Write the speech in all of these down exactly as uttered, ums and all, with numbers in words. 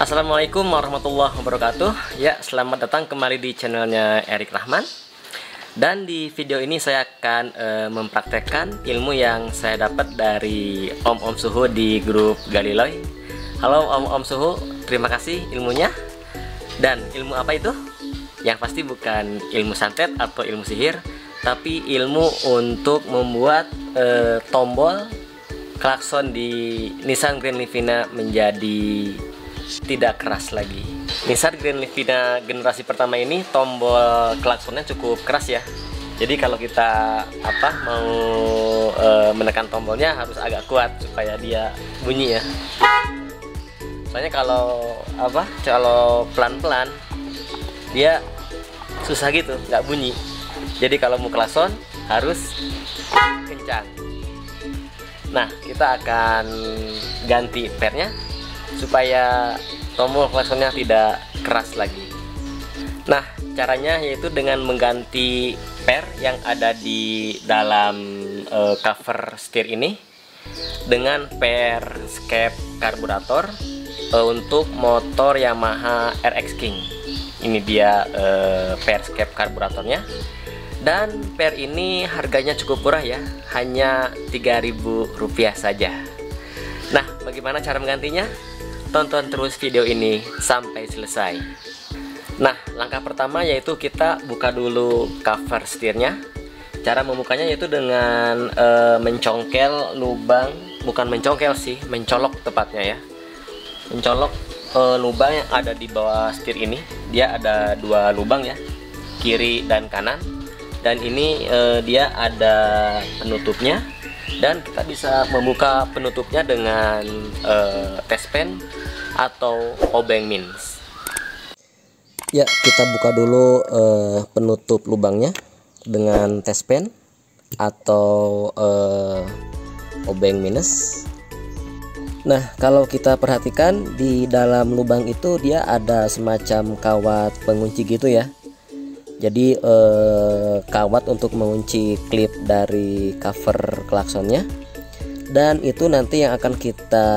Assalamualaikum warahmatullahi wabarakatuh. Ya, selamat datang kembali di channelnya Erik Rahman. Dan di video ini saya akan e, mempraktekkan ilmu yang saya dapat dari om-om suhu di grup Galileo. Halo om-om suhu, terima kasih ilmunya. Dan ilmu apa itu? Yang pasti bukan ilmu santet atau ilmu sihir, tapi ilmu untuk membuat e, tombol klakson di Nissan Grand Livina menjadi tidak keras lagi. Nissan Grand Livina generasi pertama ini tombol klaksonnya cukup keras ya. Jadi kalau kita apa mau e, menekan tombolnya harus agak kuat supaya dia bunyi ya. Soalnya kalau apa kalau pelan-pelan dia susah gitu, nggak bunyi. Jadi kalau mau klakson harus kencang. Nah, kita akan ganti pernya supaya tombol klaksonnya tidak keras lagi. Nah, caranya yaitu dengan mengganti per yang ada di dalam e, cover setir ini dengan per skep karburator e, untuk motor Yamaha R X King. Ini dia e, per skep karburatornya. Dan per ini harganya cukup murah ya, hanya tiga ribu rupiah saja. Nah, bagaimana cara menggantinya? Tonton terus video ini sampai selesai. Nah, langkah pertama yaitu kita buka dulu cover setirnya. Cara membukanya yaitu dengan e, mencongkel lubang, bukan mencongkel sih, mencolok tepatnya ya. Mencolok e, lubang yang ada di bawah setir ini. Dia ada dua lubang ya, kiri dan kanan. Dan ini e, dia ada penutupnya. Dan kita bisa membuka penutupnya dengan uh, test pen atau obeng mins. Ya, kita buka dulu uh, penutup lubangnya dengan test pen atau uh, obeng minus. Nah, kalau kita perhatikan di dalam lubang itu dia ada semacam kawat pengunci gitu ya. Jadi eh, kawat untuk mengunci klip dari cover klaksonnya, dan itu nanti yang akan kita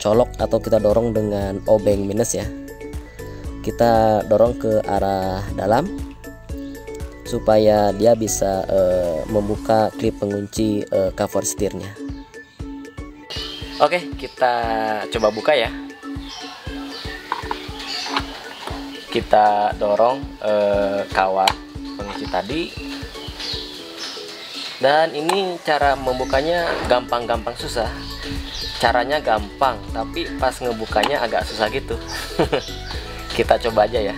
colok atau kita dorong dengan obeng minus ya. Kita dorong ke arah dalam supaya dia bisa eh, membuka klip pengunci eh, cover setirnya. Oke, kita coba buka ya. Kita dorong eh, kawat pengunci tadi, dan ini cara membukanya gampang-gampang susah. Caranya gampang, tapi pas ngebukanya agak susah gitu. Kita coba aja ya.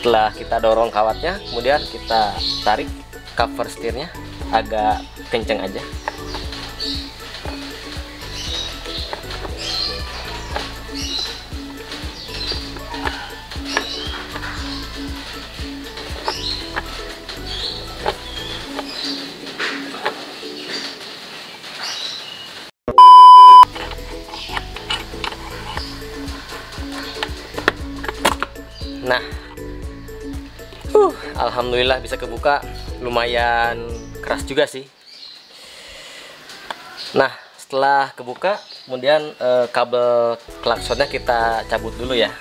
Setelah kita dorong kawatnya, kemudian kita tarik cover setirnya agak kenceng aja. Nah, uh, alhamdulillah bisa kebuka, lumayan keras juga sih. Nah, setelah kebuka, kemudian eh, kabel klaksonnya kita cabut dulu ya.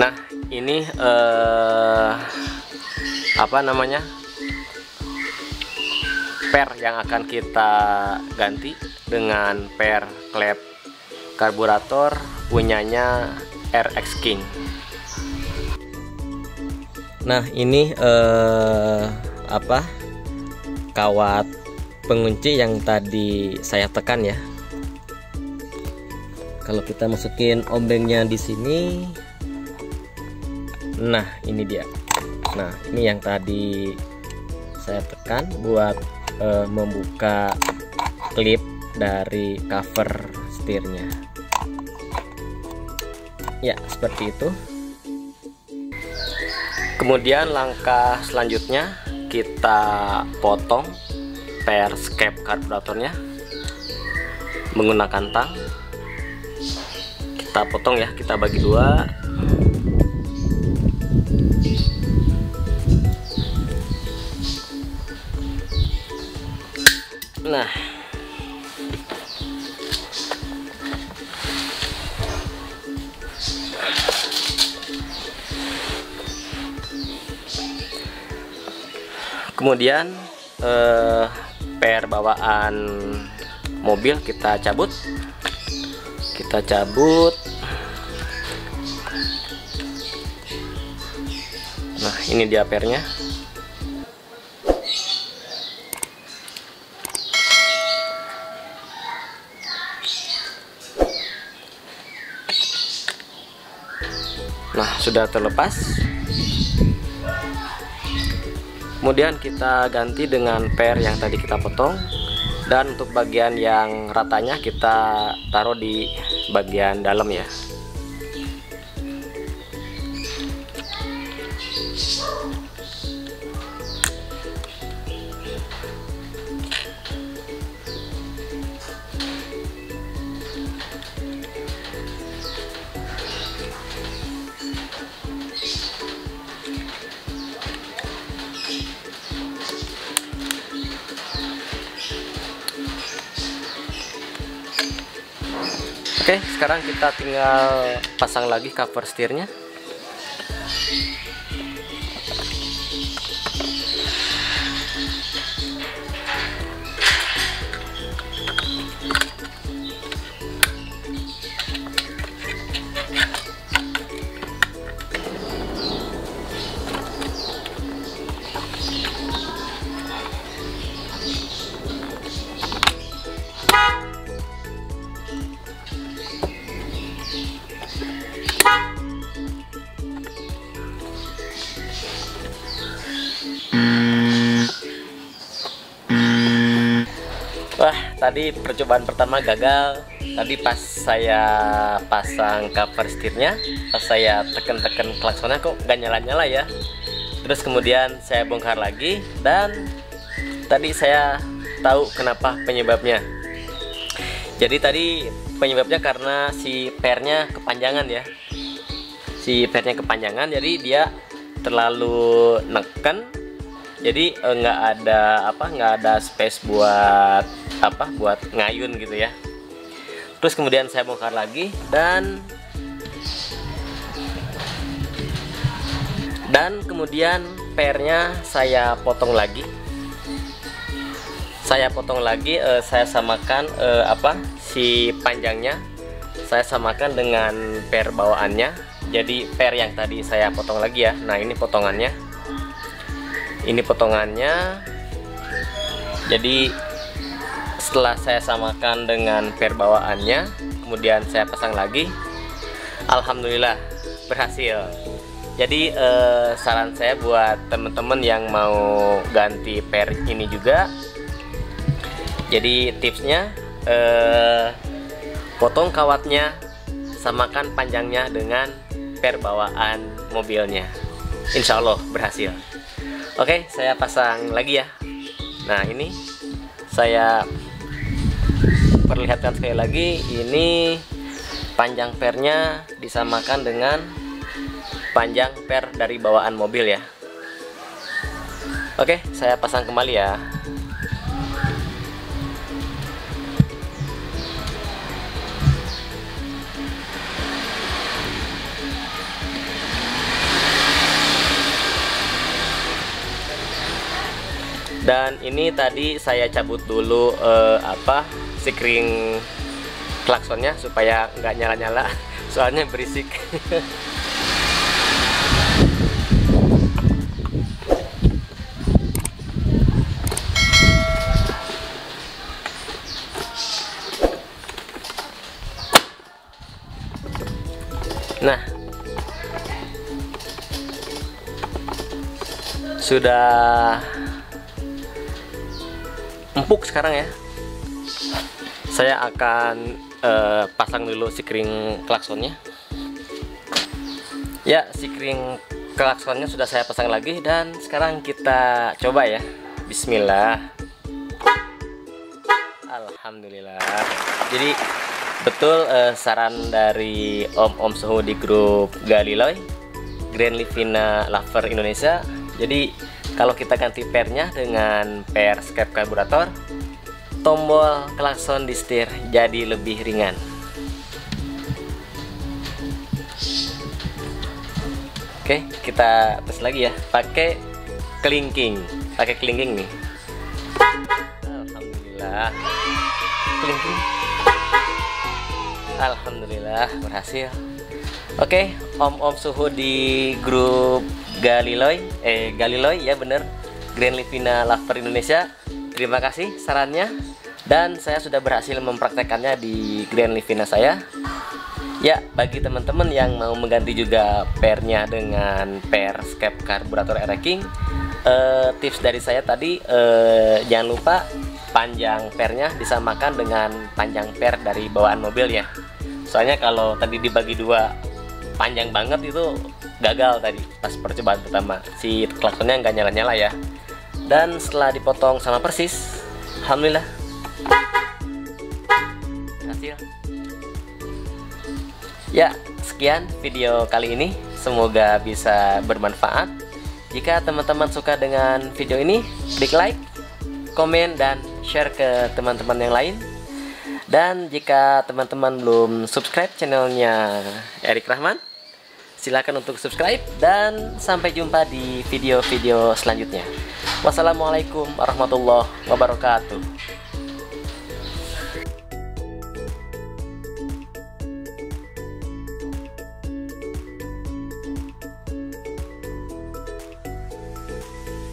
Nah, ini eh, apa namanya per yang akan kita ganti dengan per klep karburator punyanya R X King. Nah, ini eh, apa kawat pengunci yang tadi saya tekan ya. Kalau kita masukin obengnya di sini, nah ini dia. Nah, ini yang tadi saya tekan buat eh, membuka klip dari cover setirnya. Ya, seperti itu. Kemudian langkah selanjutnya kita potong per skep karburatornya menggunakan tang. Kita potong ya, kita bagi dua. Nah, kemudian eh, per bawaan mobil kita cabut kita cabut nah ini dia pernya. Nah, sudah terlepas. Kemudian kita ganti dengan per yang tadi kita potong, dan untuk bagian yang ratanya kita taruh di bagian dalam ya. Oke, sekarang kita tinggal pasang lagi cover setirnya. Wah, tadi percobaan pertama gagal. Tadi pas saya pasang cover setirnya, pas saya tekan-tekan klaksonnya kok nggak nyala-nyala ya. Terus kemudian saya bongkar lagi, dan tadi saya tahu kenapa penyebabnya. Jadi tadi penyebabnya karena si pernya kepanjangan ya. Si pernya kepanjangan, jadi dia terlalu neken. Jadi nggak ada apa nggak ada space buat apa buat ngayun gitu ya. Terus kemudian saya bongkar lagi, dan dan kemudian pernya saya potong lagi saya potong lagi eh, saya samakan eh, apa si panjangnya saya samakan dengan per bawaannya. Jadi per yang tadi saya potong lagi ya. Nah, ini potongannya ini potongannya jadi setelah saya samakan dengan per bawaannya, kemudian saya pasang lagi, alhamdulillah berhasil. Jadi eh, saran saya buat temen-temen yang mau ganti per ini juga, jadi tipsnya eh, potong kawatnya, samakan panjangnya dengan per bawaan mobilnya, insya Allah berhasil. Oke, saya pasang lagi ya. Nah, ini saya perlihatkan sekali lagi. Ini panjang pernya disamakan dengan panjang per dari bawaan mobil ya. Oke, saya pasang kembali ya. Dan ini tadi saya cabut dulu eh, apa si kring klaksonnya supaya nggak nyala-nyala, soalnya berisik. Nah, sudah empuk sekarang ya. Saya akan uh, pasang dulu si kring klaksonnya ya. Si kring klaksonnya sudah saya pasang lagi, dan sekarang kita coba ya. Bismillah, alhamdulillah. Jadi betul uh, saran dari om-om suhu di grup Galileo Grand Livina Lover Indonesia. Jadi kalau kita ganti pernya dengan per skep karburator, tombol klakson di setir jadi lebih ringan. Oke, kita tes lagi ya, pakai kelingking, pakai kelingking nih. Alhamdulillah, kelingking. Alhamdulillah berhasil. Oke, om-om suhu di grup Galileo, eh Galileo ya bener, Grand Livina Lover Indonesia. Terima kasih sarannya, dan saya sudah berhasil mempraktekannya di Grand Livina saya. Ya, bagi teman-teman yang mau mengganti juga pernya dengan per scape karburator R X-King, eh, tips dari saya tadi, eh, jangan lupa panjang pernya disamakan dengan panjang per dari bawaan mobil ya. Soalnya kalau tadi dibagi dua panjang banget itu gagal tadi pas percobaan pertama, si klaksonnya nggak nyala-nyala ya. Dan setelah dipotong sama persis, alhamdulillah hasil. Ya, sekian video kali ini, semoga bisa bermanfaat. Jika teman-teman suka dengan video ini, klik like, komen, dan share ke teman-teman yang lain. Dan jika teman-teman belum subscribe channelnya Erik Rahman, silakan untuk subscribe, dan sampai jumpa di video-video selanjutnya. Wassalamualaikum warahmatullahi wabarakatuh.